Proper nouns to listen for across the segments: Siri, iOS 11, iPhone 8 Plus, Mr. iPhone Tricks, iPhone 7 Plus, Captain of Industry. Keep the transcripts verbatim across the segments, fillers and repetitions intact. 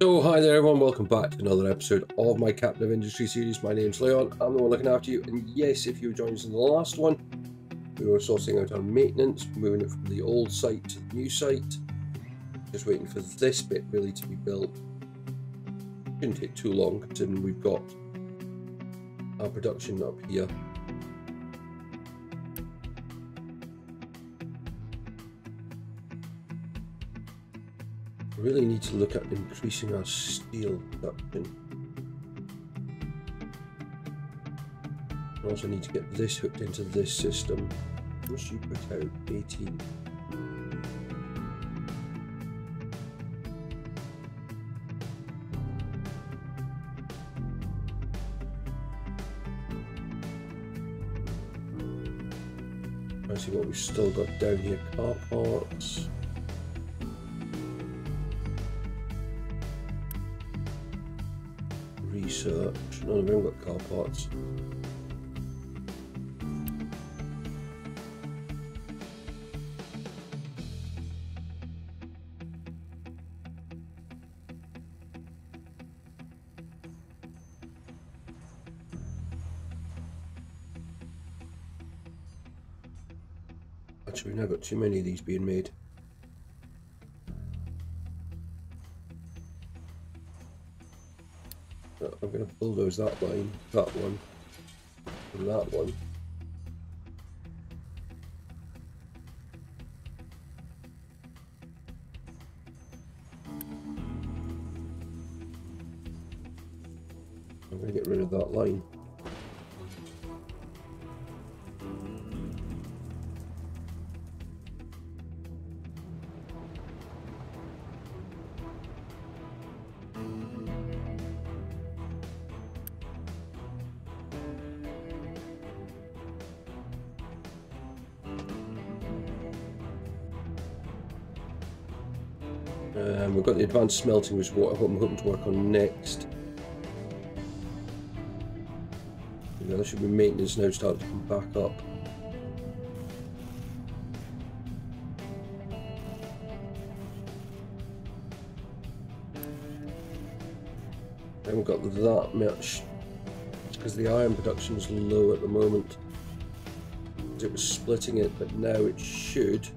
So hi there everyone, welcome back to another episode of my Captain of Industry series. My name's Leon, I'm the one looking after you, and yes, if you joined us in the last one, we were sorting out our maintenance, moving it from the old site to the new site. Just waiting for this bit really to be built. Shouldn't take too long considering we've got our production up here. Really need to look at increasing our steel production. We also need to get this hooked into this system. Once you put out eighteen. Let's see what we've still got down here. Car parts. Research. None of them got car parts. Actually, we've now got too many of these being made. I'm going to bulldoze that line, that one, and that one. I'm going to get rid of that line. Um, we've got the advanced smelting, which is what I'm hoping to work on next. Yeah, there should be maintenance now starting to come back up. I haven't got that much because the iron production is low at the moment. It was splitting it, but now it should.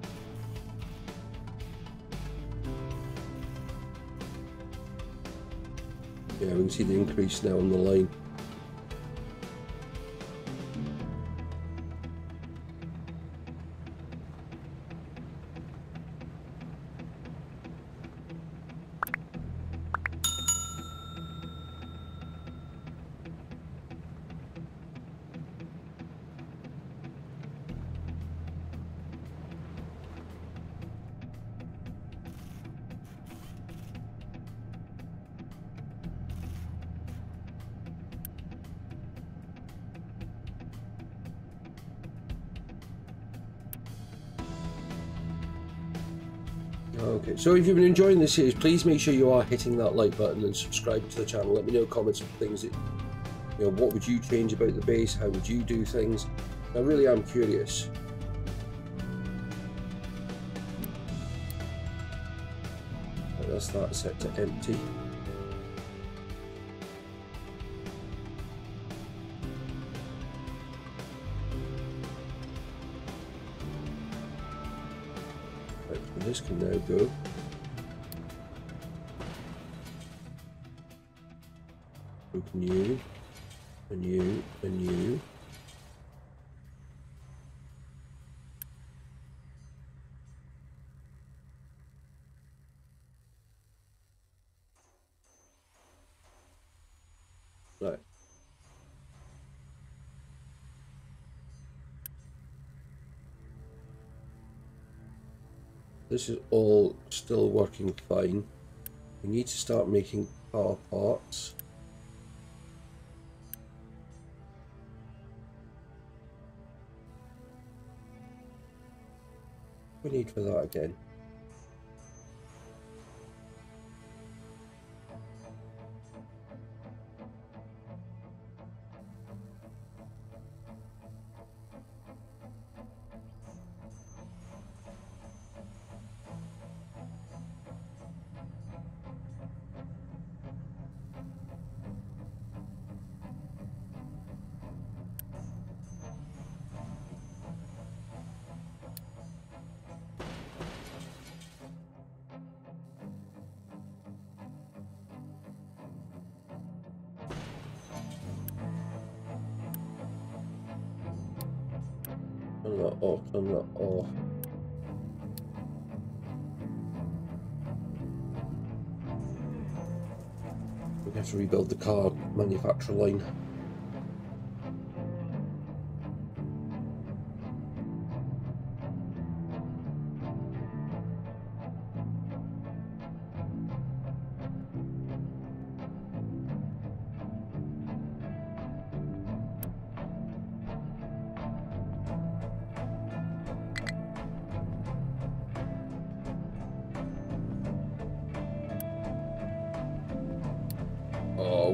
Yeah, we can see the increase now on the line. Okay, so if you've been enjoying this series, please make sure you are hitting that like button and subscribe to the channel. Let me know comments of things that, you know, what would you change about the base? How would you do things? I really am curious. And that's that set to empty. This can now go. Look new, a new, a new. Right. This is all still working fine. We need to start making car parts. We need for that again. turn that off, turn that off. We have to rebuild the car manufacturer line.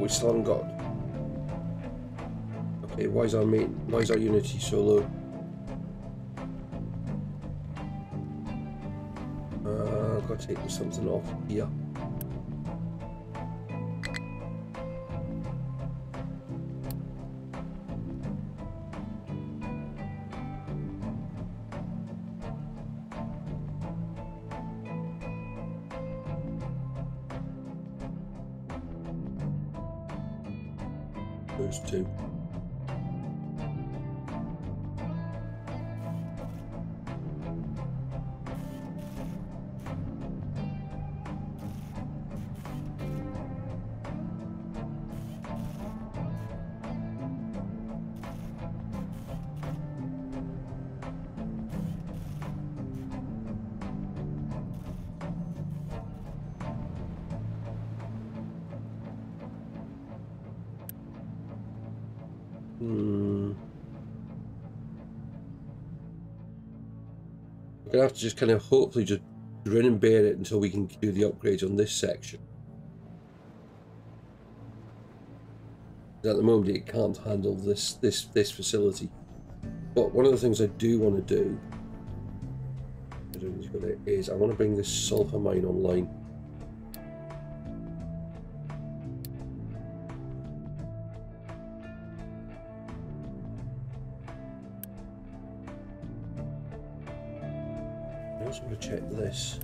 We still haven't got. Okay, why is our main, why is our unity so low? Uh, I've got to take something off here. Those two. Hmm. We're gonna have to just kind of hopefully just grin and bear it until we can do the upgrades on this section. At the moment, it can't handle this this this facility. But one of the things I do want to do is I want to bring this sulfur mine online. I'm going to check this.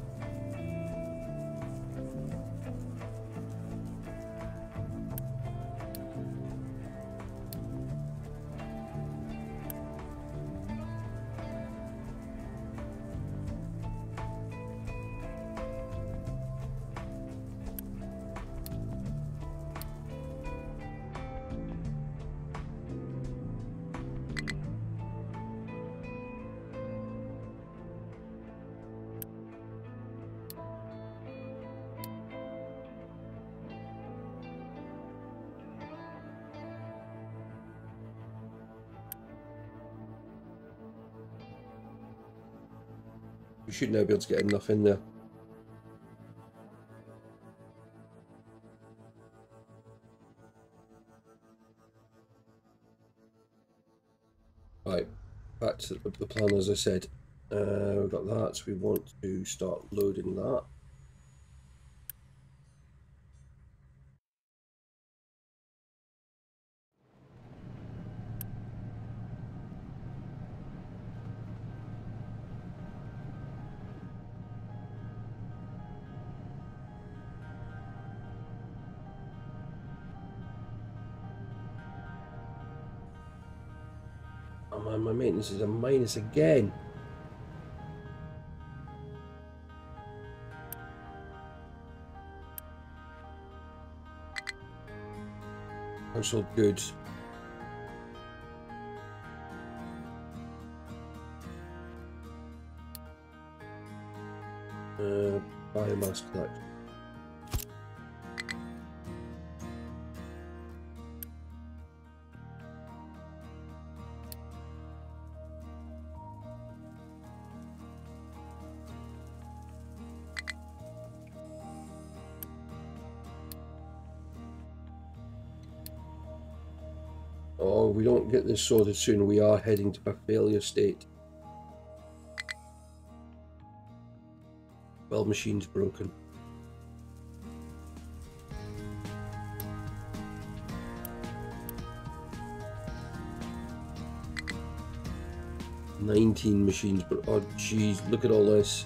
We should now be able to get enough in there. Right, back to the plan as I said. Uh, we've got that, so we want to start loading that. My maintenance is a minus again. Household goods. Uh, biomass collection. Oh, we don't get this sorted soon, we are heading to a failure state. Well, machine's broken. nineteen machines, but oh geez, look at all this.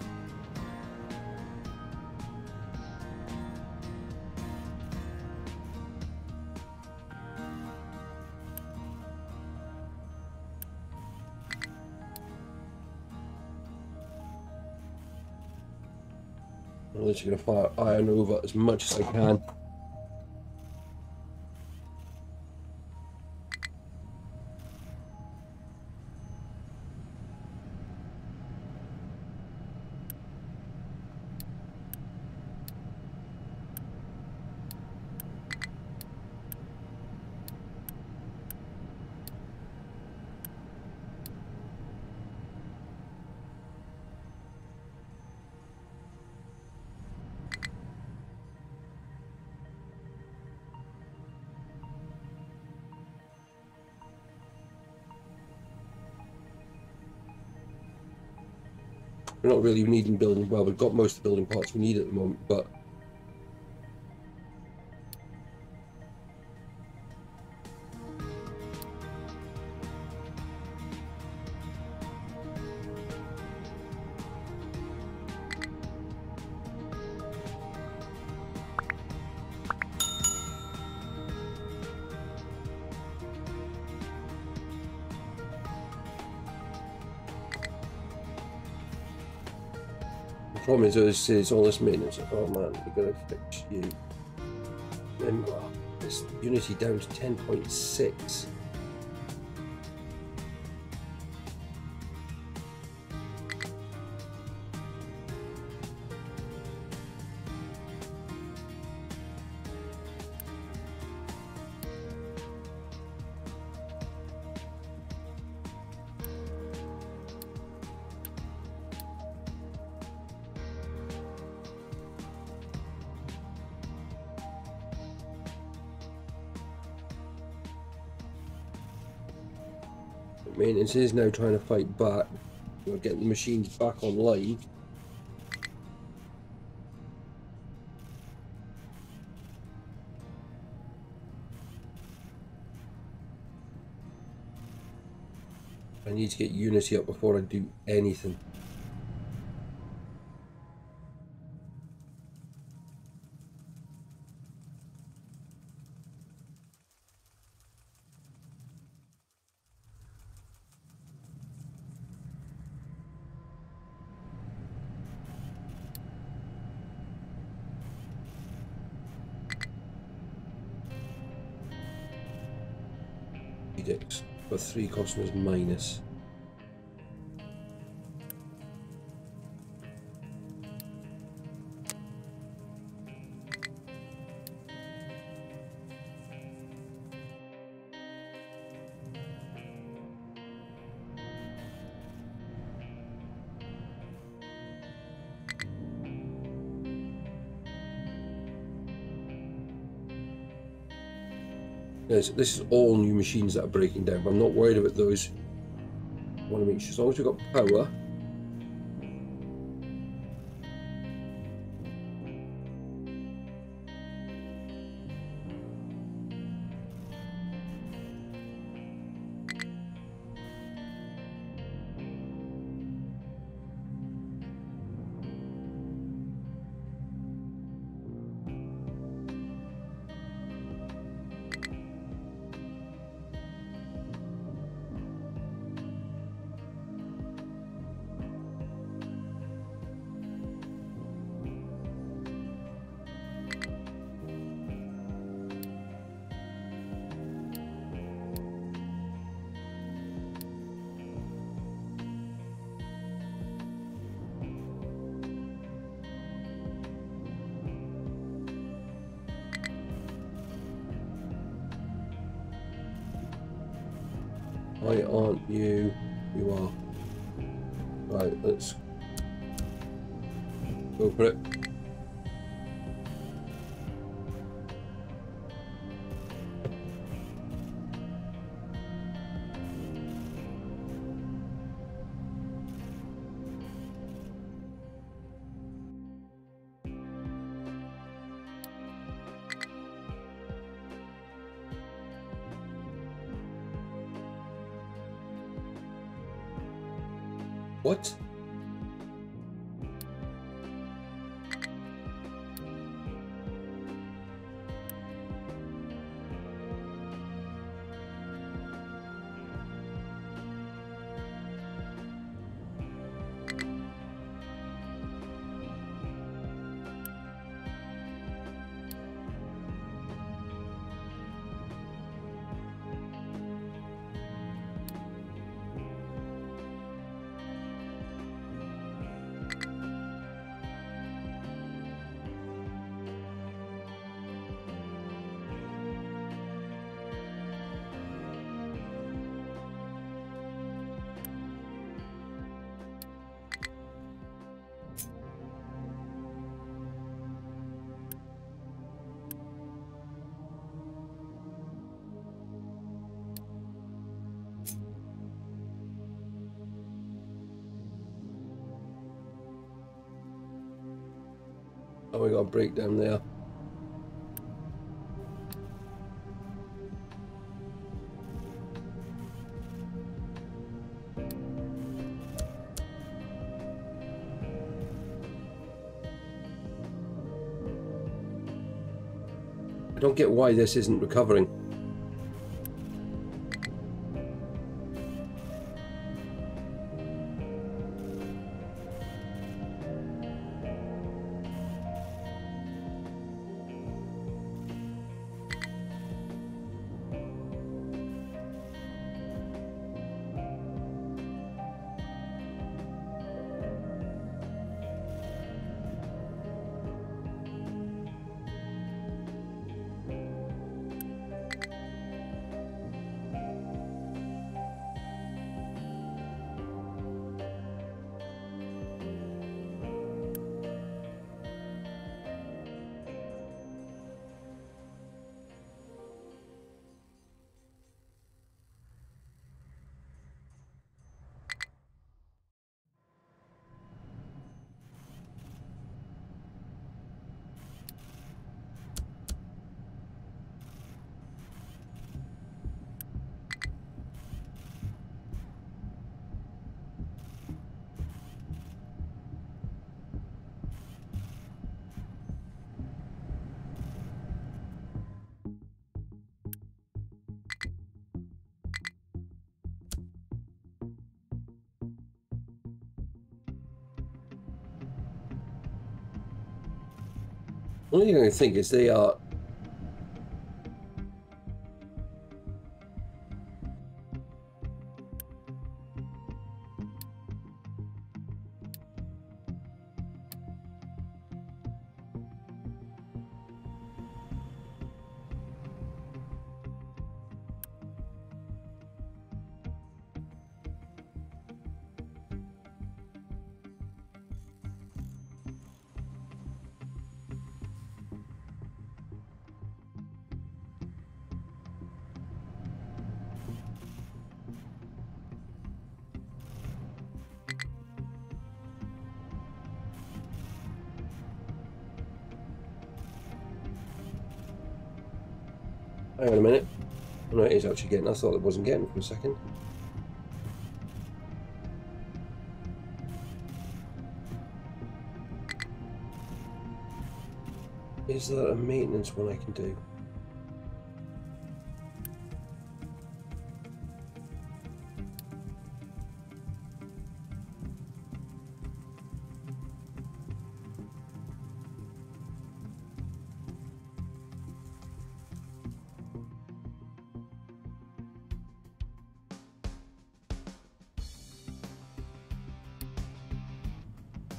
I'm literally going to fire iron over as much as I can. We're not really needing building, well, we've got most of the building parts we need at the moment, but problem is, this is all this maintenance. Oh man, we're gonna fix you. Then oh, this Unity down to ten point six. Maintenance is now trying to fight back. We'll get the machines back online. I need to get Unity up before I do anything. But three customers minus. This, this is all new machines that are breaking down, but I'm not worried about those. I want to make sure, as long as we've got power. Why aren't you? You are. Right, let's go for it. What? Oh, we got a breakdown there. I don't get why this isn't recovering. What you're going to think is they are Hang on a minute. Oh, no, it is actually getting. I thought it wasn't getting for a second. Is there a maintenance one I can do?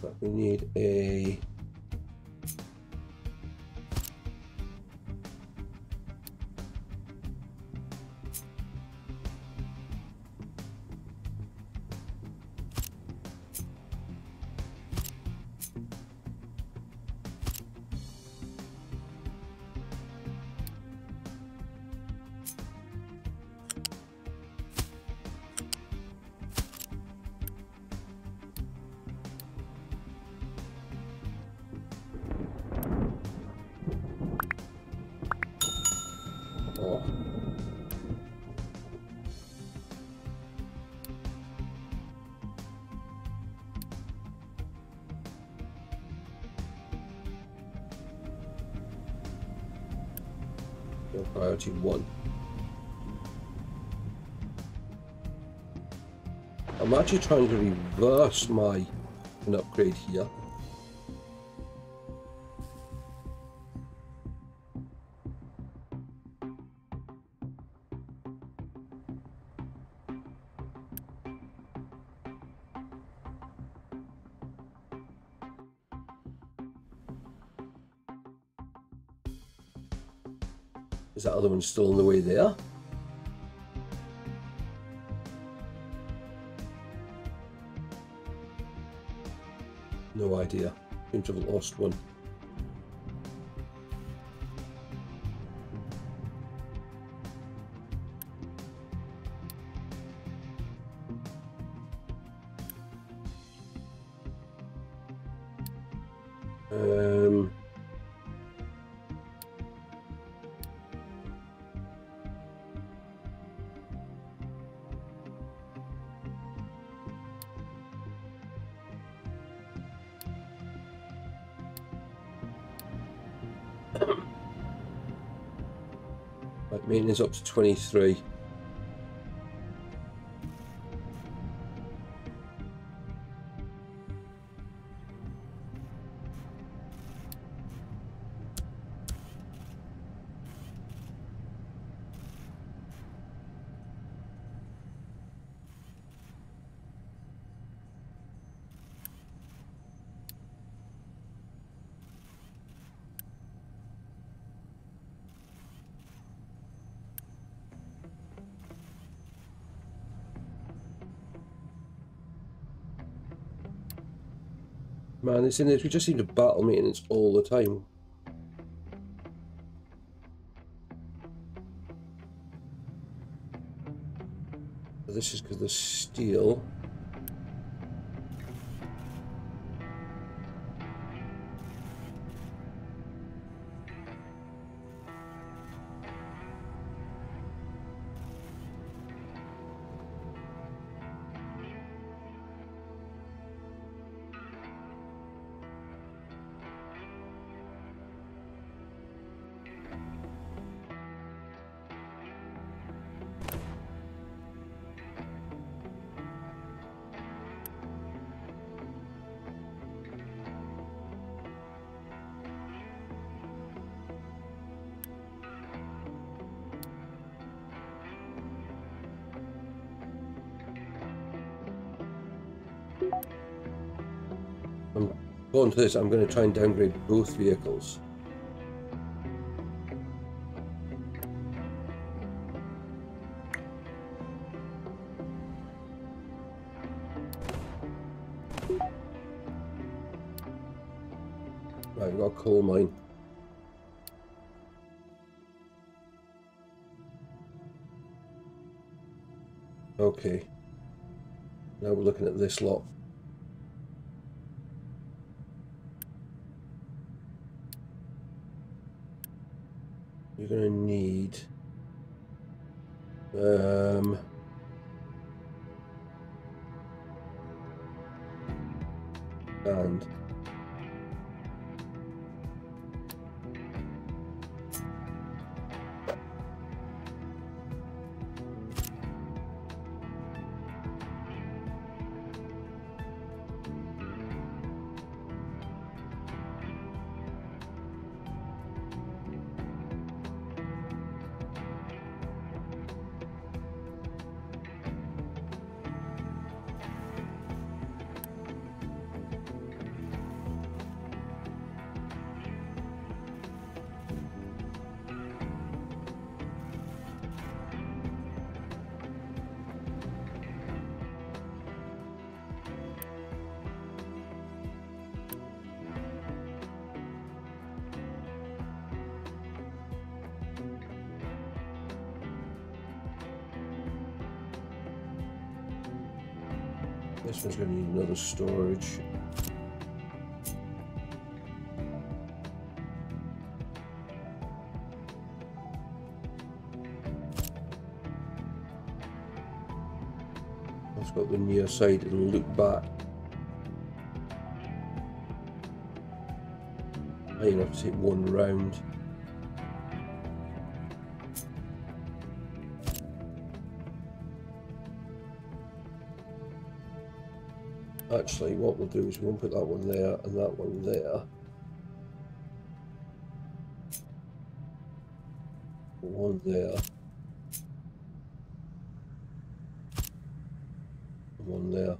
But we need a priority one. I'm actually trying to reverse my an upgrade here. Is that other one still in the way there? No idea. Seems to have lost one. Um. Right, meaning's up to twenty-three. Man, it's in this. We just seem to battle maintenance all the time. This is because the steel. According to this, I'm going to try and downgrade both vehicles. Right, I've got a coal mine. Okay. Now we're looking at this lot. You're gonna need um and this one's going to need another storage. I've got the near side and loop back. I only have to take one round. Actually, what we'll do is we'll put that one there and that one there. One there. One there.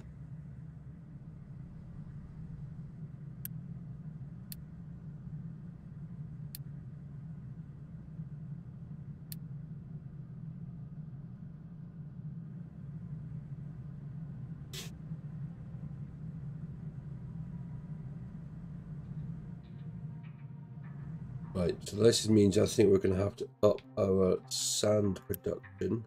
Right, so this means I think we're going to have to up our sand production.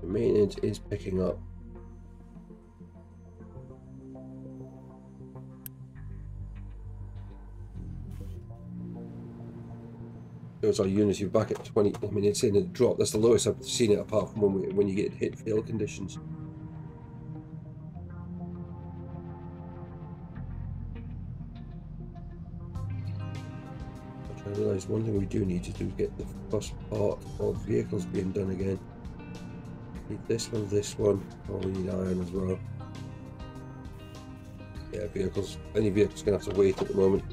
The maintenance is picking up. There's our units. You're back at twenty. I mean, it's in a drop. That's the lowest I've seen it, apart from when, we, when you get hit for ill conditions. I realise one thing we do need to do is get the first part of vehicles being done again. Need this one, this one. Oh, we need iron as well. Yeah, vehicles. Any vehicle's going to have to wait at the moment.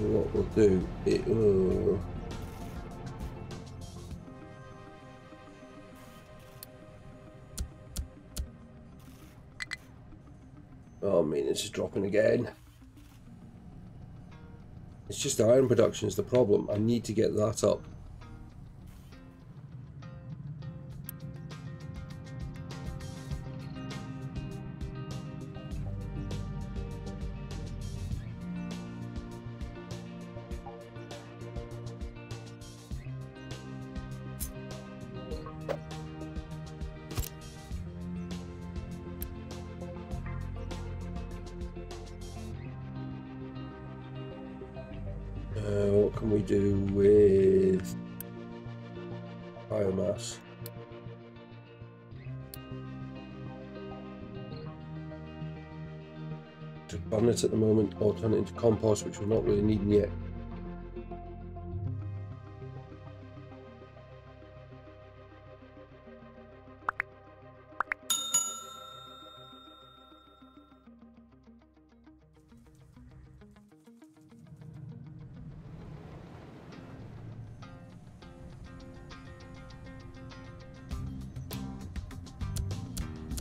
What we'll do it uh, oh, I mean, it's just dropping again. It's just iron production is the problem. I need to get that up. At the moment, or turn it into compost, which we're not really needing yet.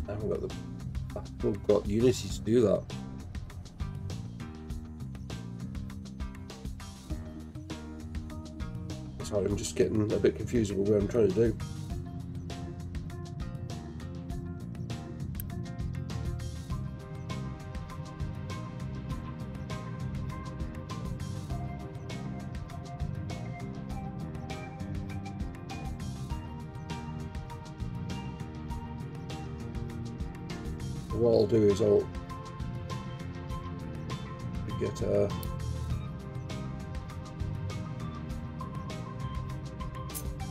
I haven't got the, I haven't got Unity to do that. Sorry, I'm just getting a bit confused with what I'm trying to do. What I'll do is I'll get a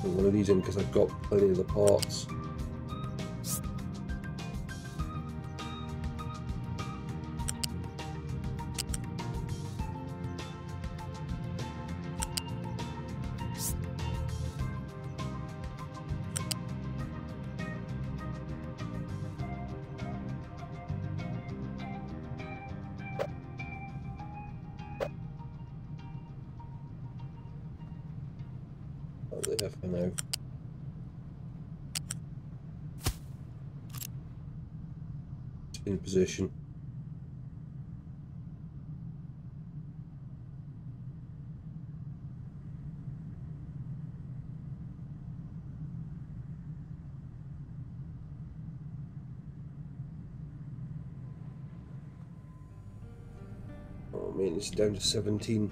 one of these in, because I've got plenty of the parts. Position. Oh, I mean, it's down to seventeen.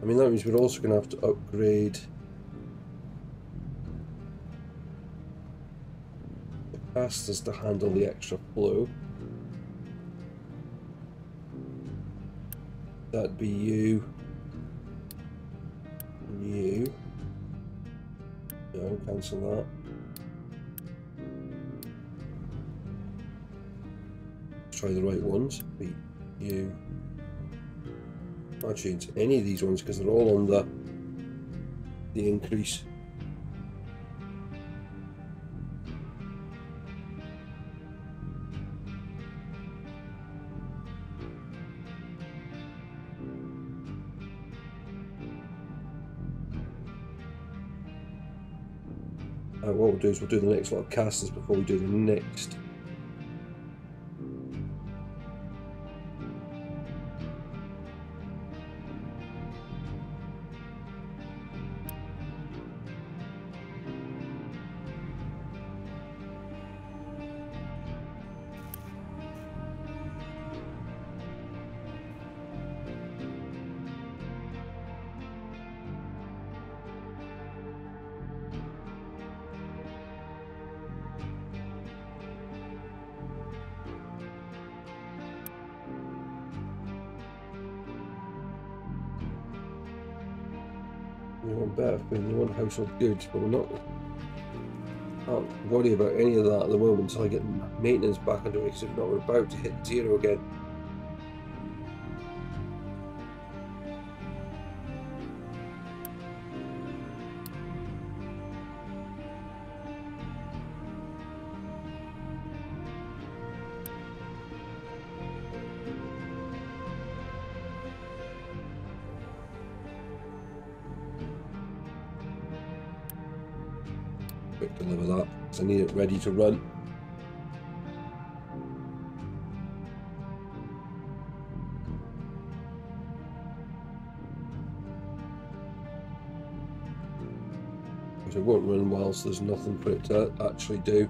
I mean, that means we're also going to have to upgrade us to handle the extra flow. That'd be you, you. No, cancel that. Let's try the right ones. Be you. Actually, it's any of these ones because they're all on the the increase. What we'll do is we'll do the next lot of casters before we do the next. you know, better food, you want household goods, but we're not, can't worry about any of that at the moment until I get maintenance back underway, because if not, we're about to hit zero again. Deliver that, because I need it ready to run. Which it won't run whilst there's nothing for it to actually do.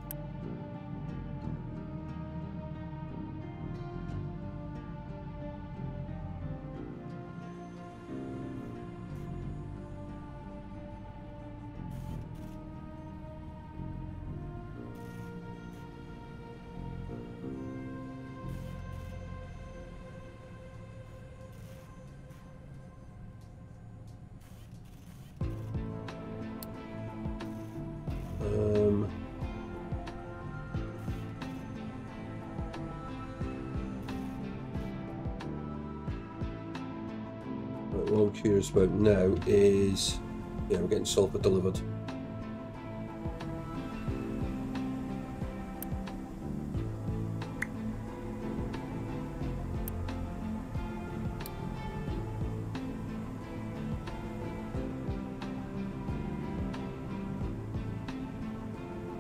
What I'm curious about now is, yeah, we're getting sulphur delivered.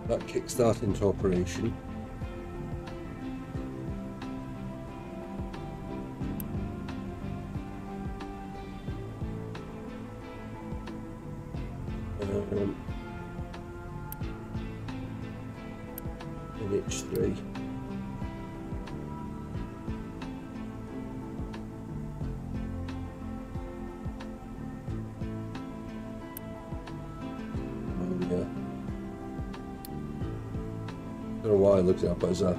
That kicks that into operation. I don't know why I looked it up as a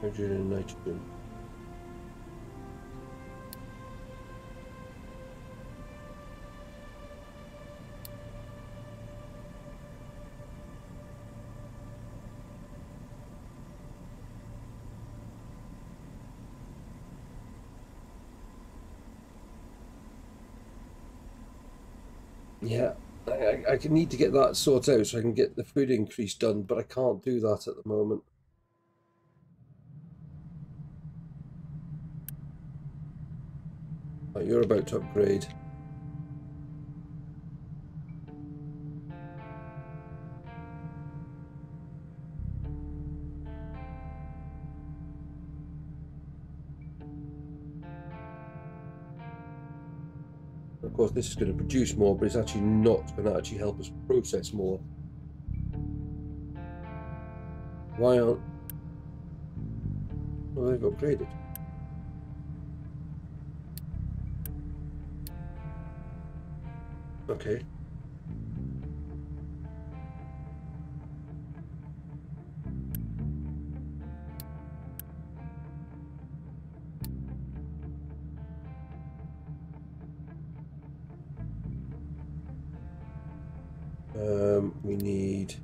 hydrogen and nitrogen. Yeah, I, I, I need to get that sorted out so I can get the food increase done, but I can't do that at the moment. Right, you're about to upgrade. Of course, this is going to produce more, but it's actually not going to actually help us process more. Why aren't... Well, they've upgraded. Okay. Um, we need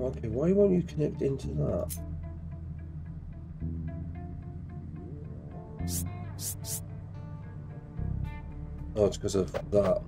okay, why won't you connect into that? Oh, it's because of that.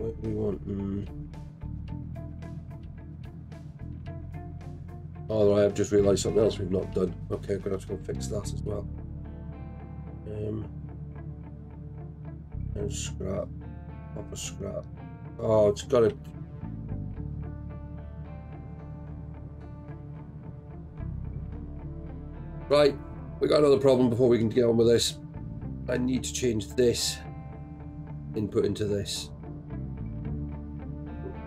What we want. Mm. Oh, I have just realised something else we've not done. Okay, I'm going to have to go fix that as well. Um, and scrap. Proper scrap. Oh, it's got to... Right, we got another problem before we can get on with this. I need to change this input into this.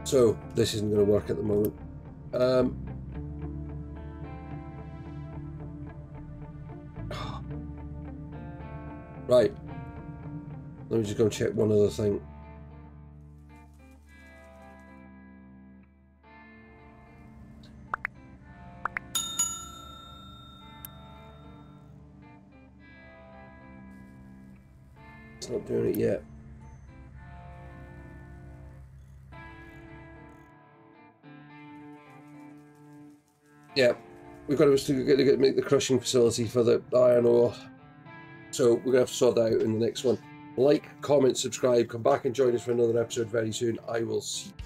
So, this isn't going to work at the moment. Um, right, let me just go check one other thing. It's not doing it yet. Yeah, we've got to make the crushing facility for the iron ore. So we're going to have to sort that out in the next one. Like, comment, subscribe, come back and join us for another episode very soon. I will see you.